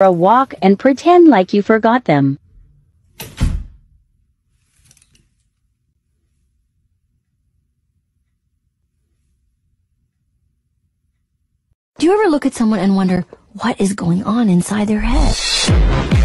a walk and pretend like you forgot them. Do you ever look at someone and wonder what is going on inside their head?